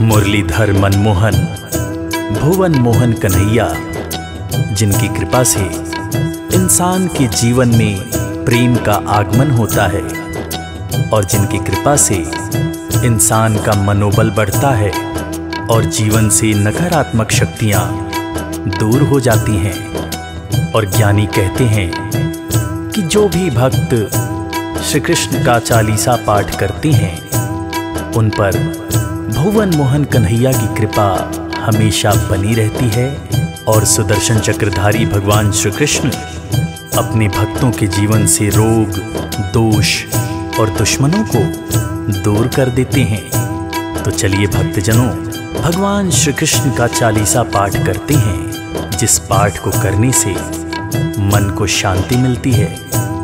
मुरलीधर मनमोहन, भुवन मोहन कन्हैया, जिनकी कृपा से इंसान के जीवन में प्रेम का आगमन होता है और जिनकी कृपा से इंसान का मनोबल बढ़ता है और जीवन से नकारात्मक शक्तियाँ दूर हो जाती हैं। और ज्ञानी कहते हैं कि जो भी भक्त श्री कृष्ण का चालीसा पाठ करते हैं उन पर भुवन मोहन कन्हैया की कृपा हमेशा बनी रहती है और सुदर्शन चक्रधारी भगवान श्री कृष्ण अपने भक्तों के जीवन से रोग, दोष और दुश्मनों को दूर कर देते हैं। तो चलिए भक्तजनों, भगवान श्री कृष्ण का चालीसा पाठ करते हैं, जिस पाठ को करने से मन को शांति मिलती है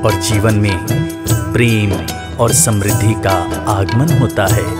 और जीवन में प्रेम और समृद्धि का आगमन होता है।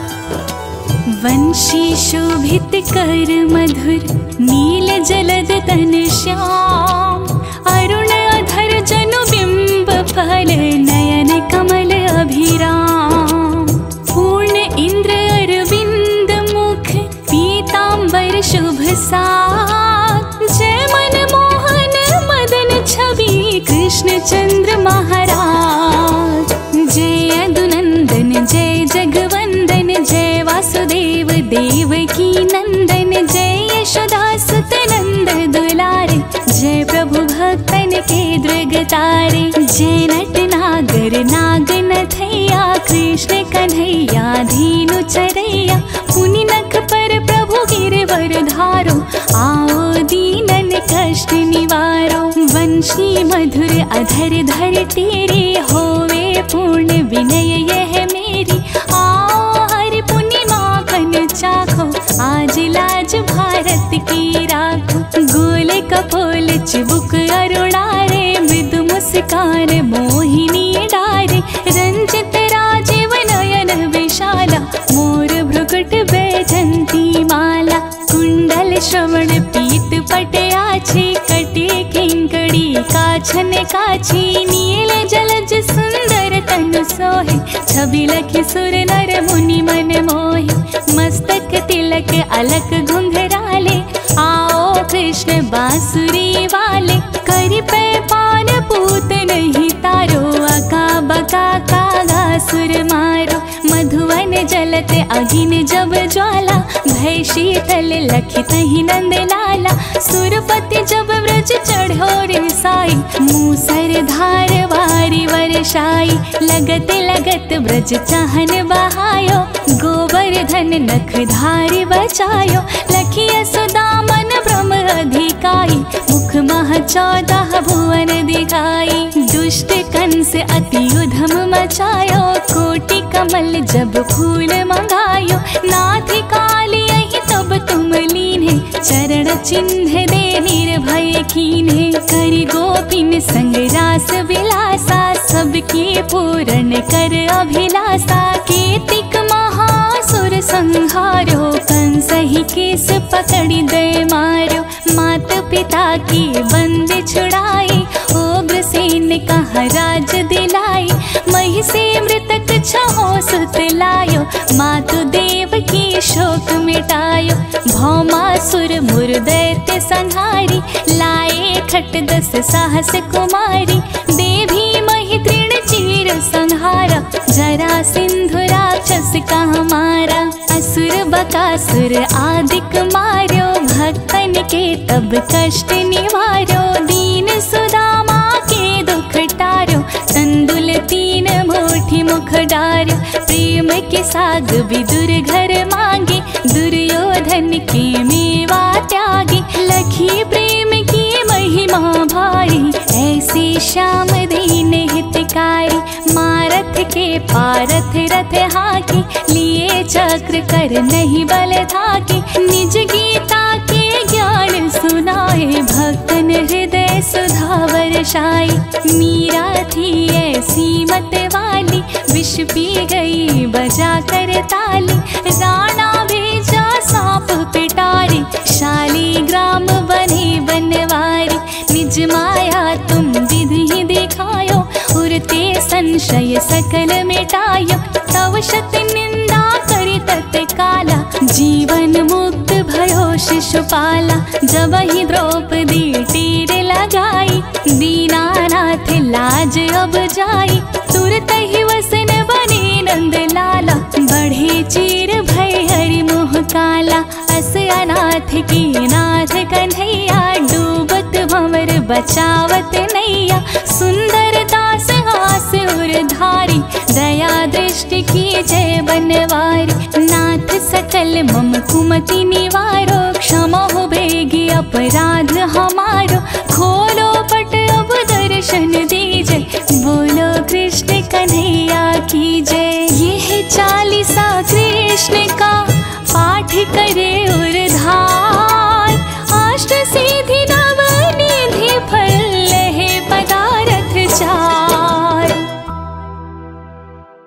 वंशी शोभित कर मधुर नील जलद तन श्याम, अरुण अधर जनु बिंब फल नयन कमल अभिराम, पूर्ण इंद्र अरविंद मुख पीतांबर शुभ साक, जय मन मोहन मदन छवि कृष्ण चंद्र महाराज, जय यदुनंदन जय जगवंदन, जय वासुदेव देवकी नंदन, जय यशोदा सुत नंद दुलारे, जय प्रभु भक्तन के दृग तारे, जय नट नागर नागन थैया, कृष्ण कन्हैया धीनु चरैया, मुनि नख पर प्रभु गिरवर धारो, आओ दीनन कष्ट निवारो, वंशी मधुर अधर धर तेरे, होवे पूर्ण विनय यह मेरी, आओ हरि पुनि माखन चाखो, आज लाज भारत की राखो, गोल कपोल चिबुक अरुणारे, मृदु मुस्कान मोहिनी डारे, रंजित राजीव नयन विशाला, मोर भ्रुकुट बैजंती माला, कुंडल श्रवण पीत पटे आछे, कटे किंकड़ी काछन काछी, नील जलज सुंदर तनु सोहे, छवि लखि सुर नर मुनि मन मोहे, मस्तक तिलक अलक घुंघराले, आओ कृष्ण बांसुरी वाले, करि पे पान पूत नहीं तारो, अका बका कागा सुर मारो, मधुवन जलते अगिन जब ज्वाला, भय शीतल लखि तहि नंद लाला, सुरपति जब व्रज चढ़ो रिसाई, मूसर धार वारी वर्षाई, लगत लगत व्रज चाहन बहायो, गोवर्धन नखधारी बचायो, लखिय सुदामन ब्रह्म अधिकाई, मुख मह 14 भुवन दिखाई, दुष्ट कंस अति उधम मचायो, कोटि कमल जब फूल मंगायो, नाथ काली यही तब तुम लीने, चरण चिन्ह दे निर्भय कीने, करि गोपिन संग रास विलासा, सबकी पूर्ण कर अभिलाषा, केतिक महासुर संहारो, कंस ही केस पकड़ी दय मारो, मात पिता की बंदी छुड़ाई, उग्र सेन कहा राज दिलाई, मही से मृतक छहो सुत लायो, मातु देव की शोक मिटायो, भौमासुर मुर दैत्य संहारी, लाए खट 10 साहस कुमारी, देवी मही तृण चीर संहारा, जरा सिंधु राक्षस का हमारा, असुर बकासुर आदिक मार्यो, भक्तन के तब कष्ट निवारो, दीन सुदामा के दुख टारो, तंदुल तीन मोठी मुख डारो, प्रेम के साग विदुर घर मांगे, दुर्योधन के मेवा त्यागे, लखी प्रेम की महिमा भारी, ऐसे श्याम दीन हितकारी, मारथ के पारथ रथ हाकी, लिए चक्र कर नहीं बल थाकी, निज गीता के ज्ञान सुनाए, भक्तन हृदय सुधा वर्षाई, मीरा थी ऐसी मत वाली, विष पी गई बजा कर ताली, राणा भेजा सांप पिटारी, शालीग्राम बने बनवारी, निज माया तुम विधि दिखायो, उरते संशय सकल मिटायो, तव शत निंदा करि तत्काला, जीवन मुक्त भयो शिशुपाला, जबहि द्रौपदी तीर लगाई, दीनानाथ लाज अब जाई, तुरतहि वसन बने नंदलाला, बढ़े चीर भय हरि मोह काला, अस अनाथ की नाथ कन्हैया, डूबत भंवर बचावत नैया, सुंदर दास हास उरधारी, दया दृष्टि की जय बनवारी, नाथ सकल मम कुमति निवारो, क्षमा हो बेगी अपराध हमारो, खोलो पट अब दर्शन दीजय, बोलो कृष्ण कन्हैया की जय। यह चाल